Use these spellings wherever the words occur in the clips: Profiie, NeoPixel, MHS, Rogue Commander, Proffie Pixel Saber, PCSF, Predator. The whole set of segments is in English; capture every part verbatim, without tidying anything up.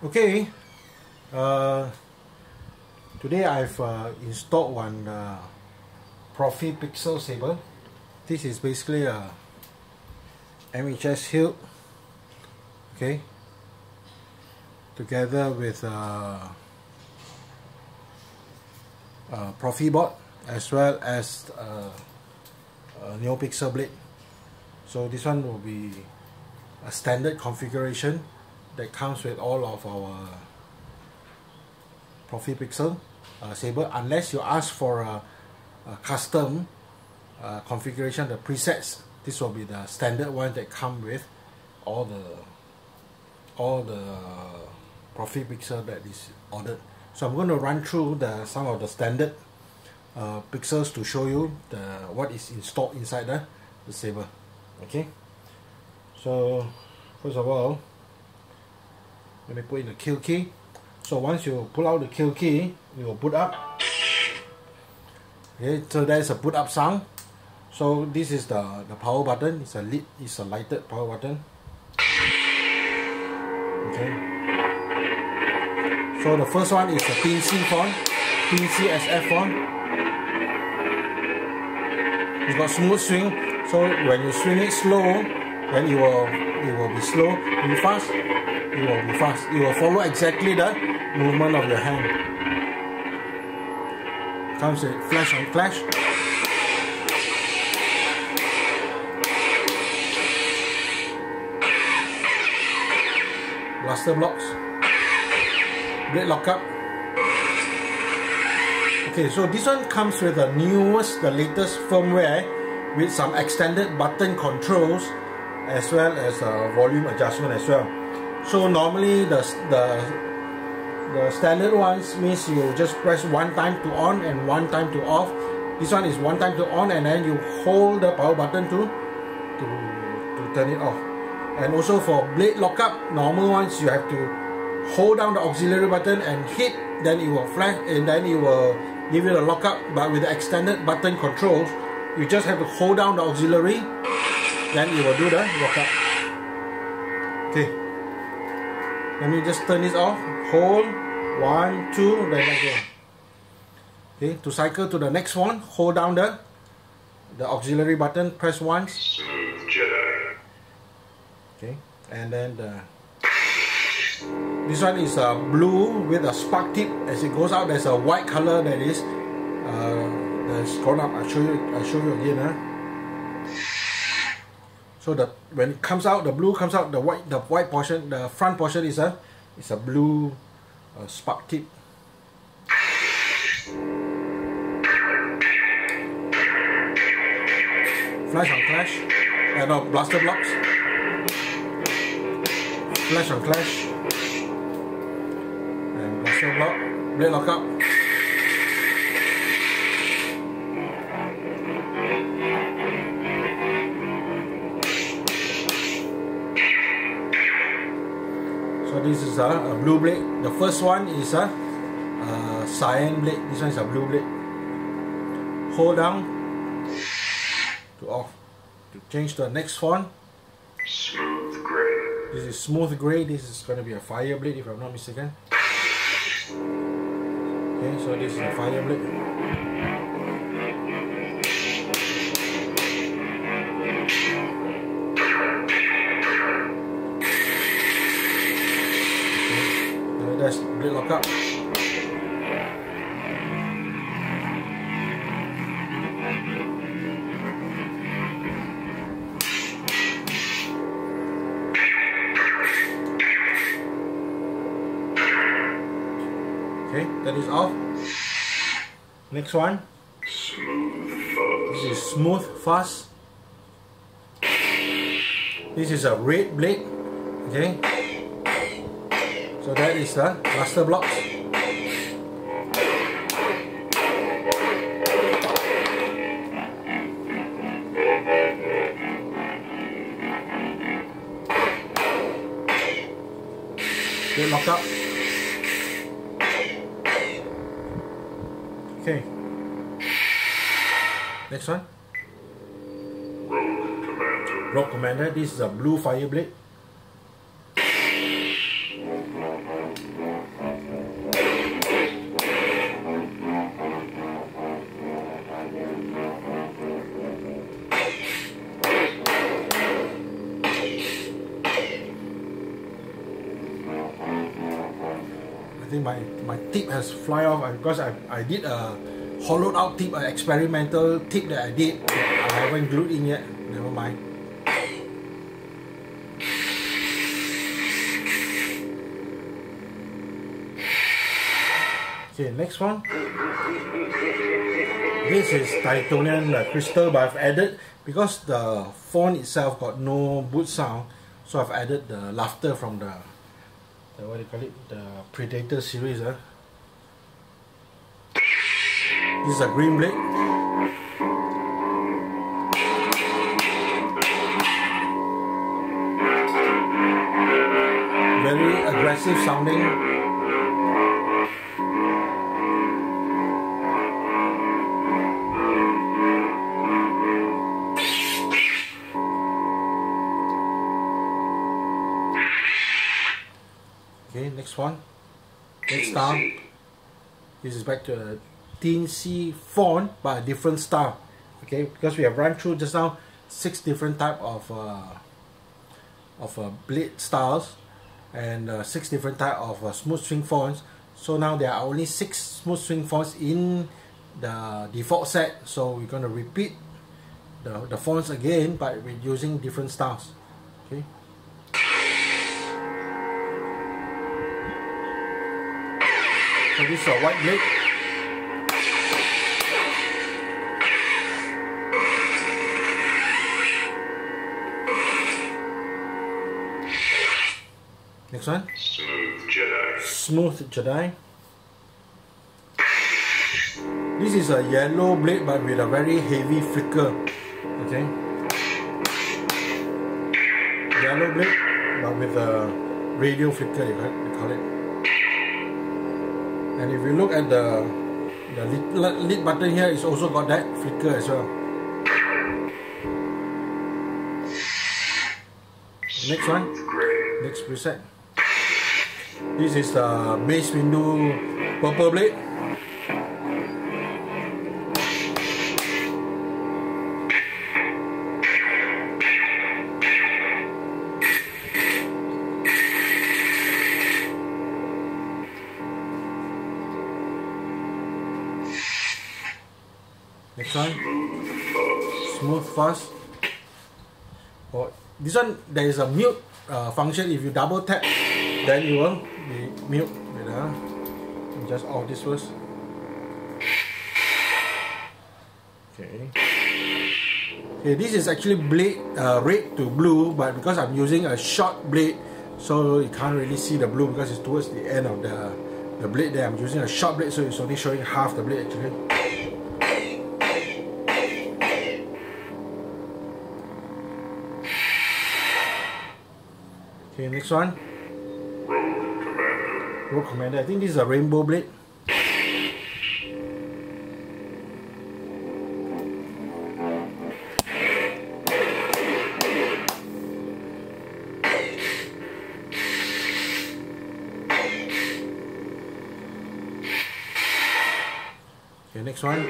Okay, uh, today I've uh, installed one uh, Proffie Pixel Saber. This is basically a M H S hilt, okay, together with a, a Proffie board as well as a, a NeoPixel blade. So this one will be a standard configuration that comes with all of our Proffie Pixel uh, Saber, unless you ask for a, a custom uh, configuration, the presets. This will be the standard one that come with all the all the Proffie Pixel that is ordered. So I'm going to run through the some of the standard uh, pixels to show you the what is installed inside the, the Saber. Okay. So first of all, let me put in the kill key. So once you pull out the kill key, it will boot up. Okay, so there's a boot up sound. So this is the, the power button. It's a lit, it's a lighted power button. Okay. So the first one is a P C font, P C S F font. It's got smooth swing. So when you swing it slow, then it will it will be slow. When you fast, it will be fast. It will follow exactly the movement of your hand. Comes with flash on flash. Blaster blocks. Blade lockup. Okay, so this one comes with the newest, the latest firmware with some extended button controls as well as uh, volume adjustment as well. So normally the, the, the standard ones means you just press one time to on and one time to off. This one is one time to on and then you hold the power button to, to, to turn it off. And also for blade lockup, normal ones you have to hold down the auxiliary button and hit, then it will flash and then it will give you the lockup. But with the extended button controls, you just have to hold down the auxiliary, then it will do the lockup. Okay. Let me just turn this off. Hold one, two, then again. Okay, to cycle to the next one, hold down the the auxiliary button, press once. Okay, and then the, this one is a uh, blue with a spark tip. As it goes out, there's a white color that is uh, that's gone up. I'll show you. I'll show you again. Huh? So the when it comes out, the blue comes out, the white the white portion, the front portion is a is a blue uh, spark tip. Flash on clash, uh, no blaster blocks. Flash on clash, and blaster block, blade lockup. This is a, a blue blade. The first one is a, a cyan blade. This one is a blue blade. Hold down to off to change to the next one. Smooth gray. This is smooth gray. This is going to be a fire blade, if I'm not mistaken. Okay, so this is a fire blade. That's blade lockup. Okay, that is off. Next one. Smooth fast. This is smooth fast. This is a red blade. Okay. So that is the blaster blocks. Get locked up. Okay. Next one. Rogue Commander. Rogue Commander. This is a blue fire blade. my, my tip has fly off because I, I did a hollowed out tip, an experimental tip that I did that I haven't glued in yet. Never mind. Okay, next one. This is titanium crystal, but I've added, because the phone itself got no boot sound, so I've added the laughter from the, the what do you call it, the Predator series. Huh? This is a green blade. Very aggressive sounding. Next one, next style. This is back to a Teensy font, but a different style. Okay, because we have run through just now six different type of uh, of uh, blade styles and uh, six different type of uh, smooth swing fonts. So now there are only six smooth swing fonts in the default set. So we're gonna repeat the the fonts again, but we're using different styles. Okay. So this is a white blade. Next one. Smooth Jedi. Smooth Jedi. This is a yellow blade, but with a very heavy flicker. Okay. Yellow blade, but with a radio flicker, you call it. And if you look at the, the lid, lid button here, it's also got that flicker as well. Next one, next preset. This is the base window purple blade. Next one, smooth fuzz. Oh, this one, there is a mute uh, function. If you double tap, then you will be mute. Wait, uh, just off this first. Okay. Okay, this is actually blade uh, red to blue, but because I'm using a short blade, so you can't really see the blue because it's towards the end of the the blade. There, I'm using a short blade, so it's only showing half the blade actually. Okay, next one. Rogue Commander. Rogue Commander. I think this is a rainbow blade. Okay, next one.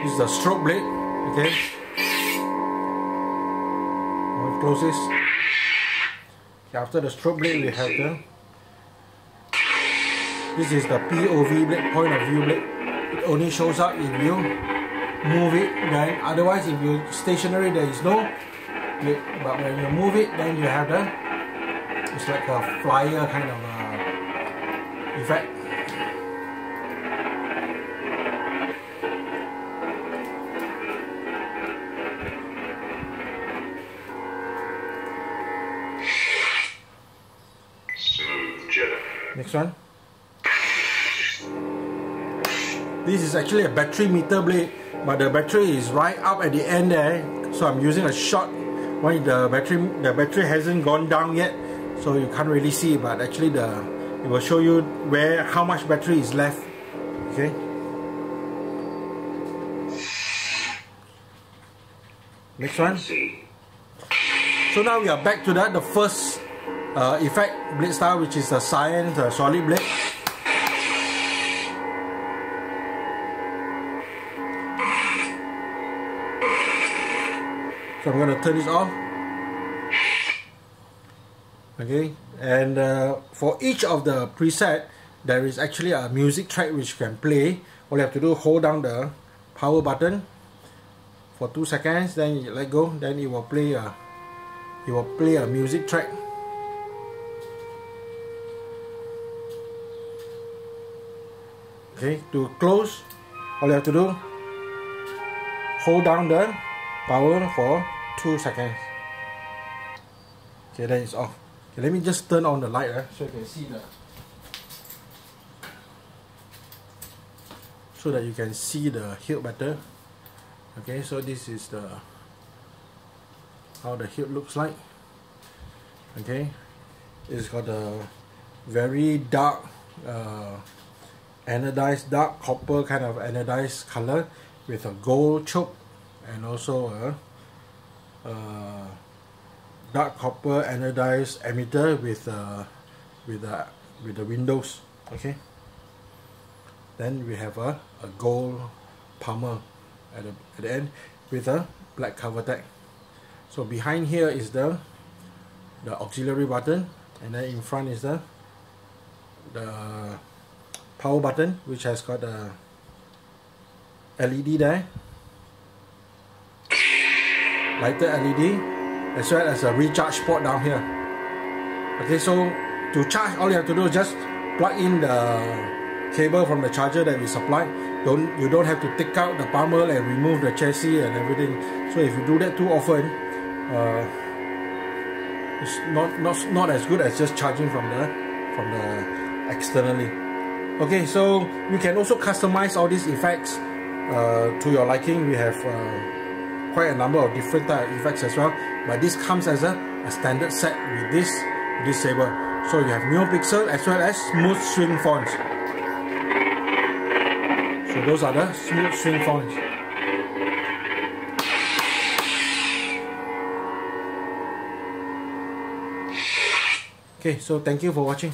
This is a stroke blade. Okay, we'll close this. Okay, after the stroke blade, we have the. This is the P O V blade, point of view blade. It only shows up if you move it, then otherwise, if you're stationary, there is no blade. But when you move it, then you have the. It's like a flyer kind of uh, effect. Next one. This is actually a battery meter blade, but the battery is right up at the end there, so I'm using a short one. The battery, the battery hasn't gone down yet, so you can't really see. But actually, the it will show you where how much battery is left. Okay. Next one. So now we are back to that the first. Uh, effect blade style, which is the cyan uh, solid blade. So I'm going to turn this off. okay. And uh, for each of the preset, there is actually a music track which you can play. All you have to do, hold down the power button for two seconds, then you let go, then it will play a, it will play a music track. Okay, to close, all you have to do, hold down the power for two seconds. Okay, then it's off. Okay, let me just turn on the light, eh, so you can see the, so that you can see the hilt better. Okay, so this is the how the hilt looks like. Okay, it's got a very dark, uh, anodized dark copper kind of anodized color with a gold choke, and also a, a dark copper anodized emitter with a, with a, with the windows. Okay. Then we have a, a gold palmer at the, at the end with a black cover tag. So behind here is the the auxiliary button, and then in front is the the power button, which has got a L E D there, lighter L E D, as well as a recharge port down here. Okay, so to charge, all you have to do is just plug in the cable from the charger that we supplied. Don't you don't have to take out the pommel and remove the chassis and everything. So if you do that too often, uh, it's not not not as good as just charging from the from the externally. Okay, so you can also customize all these effects uh, to your liking. We have uh, quite a number of different type of effects as well, but this comes as a, a standard set with this this saber. So you have NeoPixel as well as smooth swing fonts. So those are the smooth swing fonts. Okay, so thank you for watching.